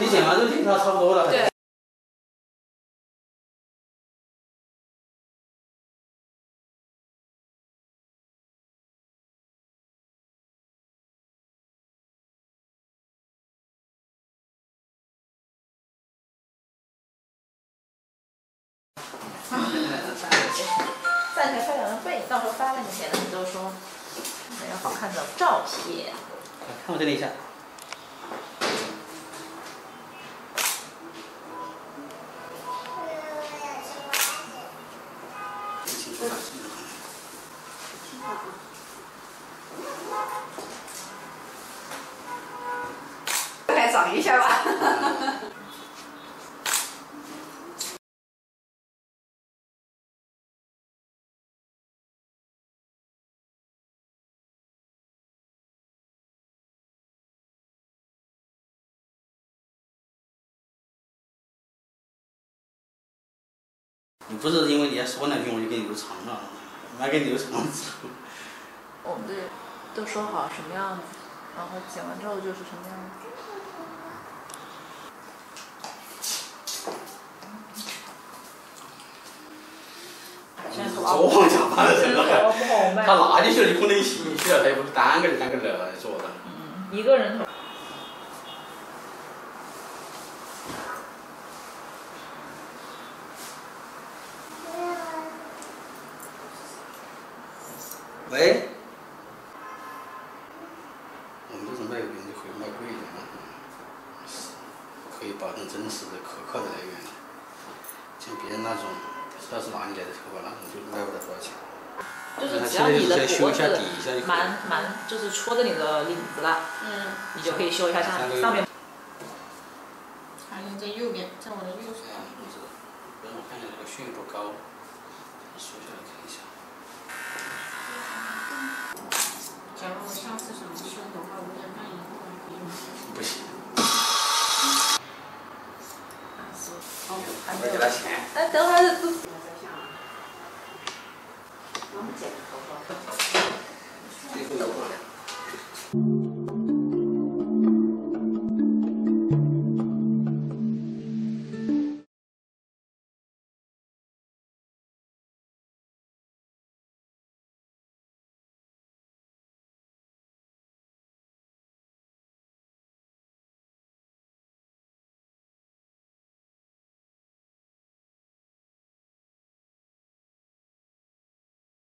你剪完就挺差不多了。对。站起来非常的背，到时候发给你前的你就说想要好看的照片。看我这里一下。 来找一下吧。你不是因为你要说两句我就给你留长了，我还给你留长。我们都说好什么样子，然后剪完之后就是什么样子。 昨晚下班的时候，他拿进去了，就不能一起去了，他也不是单个来做的。一个人头。喂。我们这种卖鱼就可以卖贵一点了，可以保证真实的、可靠的来源，像别人那种。 要是哪里来的头发，那你就卖不了多少钱。就是只要你的脖子蛮就是戳着你的领子了，嗯，你就可以修一下上面。还有在右边，在我的右手。让我看一下这个训不高，缩下来看一下。假如我下次想修的话，5点半以后可以吗？不行。 还没给他钱。哎，等会儿。